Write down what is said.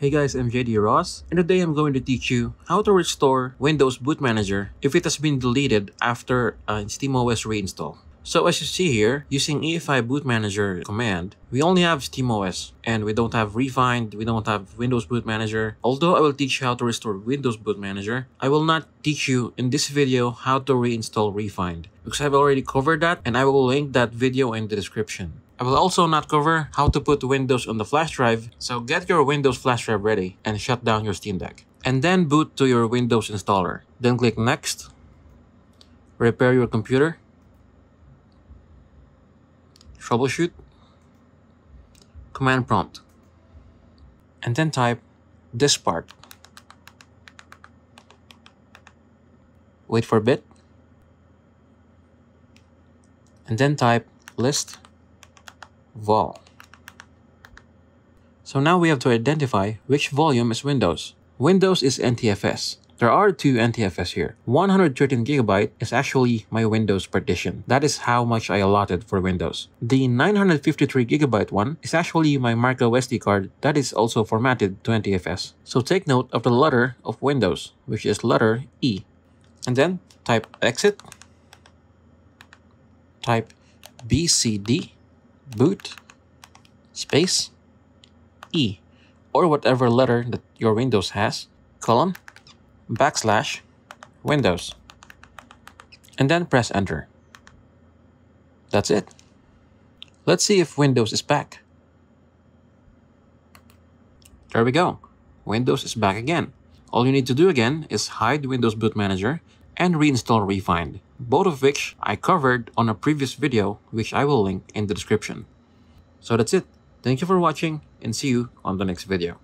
Hey guys, I'm JD Ross, and today I'm going to teach you how to restore Windows Boot Manager if it has been deleted after a SteamOS reinstall. So as you see here, using EFI Boot Manager command, we only have SteamOS and we don't have Refind, we don't have Windows Boot Manager. Although I will teach you how to restore Windows Boot Manager, I will not teach you in this video how to reinstall Refind because I've already covered that and I will link that video in the description. I will also not cover how to put Windows on the flash drive, so get your Windows flash drive ready and shut down your Steam Deck. And then boot to your Windows installer. Then click Next, repair your computer, troubleshoot, command prompt, and then type diskpart. Wait for a bit, and then type list vol. So now we have to identify which volume is Windows. Windows is ntfs. There are two NTFS here. 113GB is actually my Windows partition. That is how much I allotted for Windows. The 953GB one is actually my micro SD card that is also formatted to NTFS. So take note of the letter of Windows, which is letter E. And then type exit, type bcd boot space E, or whatever letter that your Windows has, colon, backslash Windows, and then press enter. That's it. Let's see if Windows is back. There we go. Windows is back again. All you need to do again is hide Windows Boot Manager and reinstall Refind, both of which I covered on a previous video, which I will link in the description. So that's it. Thank you for watching and see you on the next video.